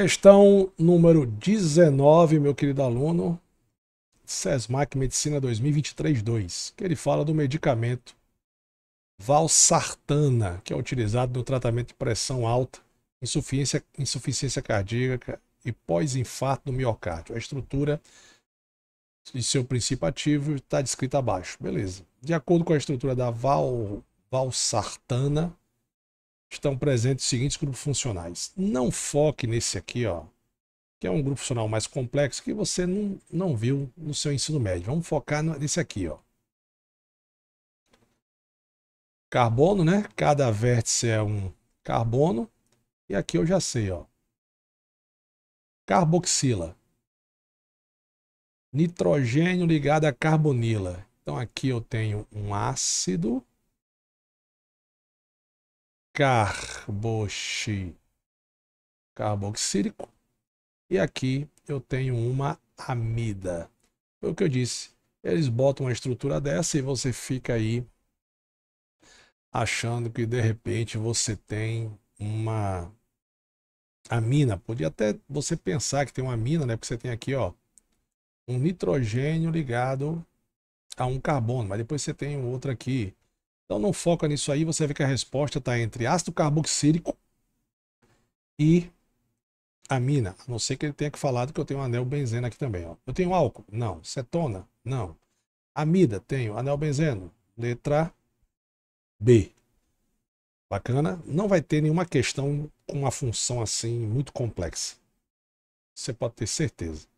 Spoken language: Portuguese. Questão número 19, meu querido aluno, CESMAC Medicina 2023-2, que ele fala do medicamento valsartana, que é utilizado no tratamento de pressão alta, insuficiência cardíaca e pós-infarto no miocárdio. A estrutura e seu princípio ativo está descrita abaixo. Beleza. De acordo com a estrutura da valsartana, estão presentes os seguintes grupos funcionais. Não foque nesse aqui, ó, que é um grupo funcional mais complexo que você não viu no seu ensino médio. Vamos focar nesse aqui, ó. Carbono, né? Cada vértice é um carbono. E aqui eu já sei, ó. Carboxila. Nitrogênio ligado a carbonila. Então aqui eu tenho um ácido. Carboxílico. E aqui eu tenho uma amida. Foi o que eu disse. Eles botam uma estrutura dessa e você fica aí achando que de repente você tem uma amina. Podia até você pensar que tem uma amina, né? Porque você tem aqui, ó, um nitrogênio ligado a um carbono. Mas depois você tem outra aqui. Então não foca nisso aí, você vê que a resposta está entre ácido carboxílico e amina. A não ser que ele tenha que falar que eu tenho um anel benzeno aqui também. Ó. Eu tenho álcool? Não. Cetona? Não. Amida? Tenho. Anel benzeno? Letra B. Bacana? Não vai ter nenhuma questão com uma função assim muito complexa. Você pode ter certeza.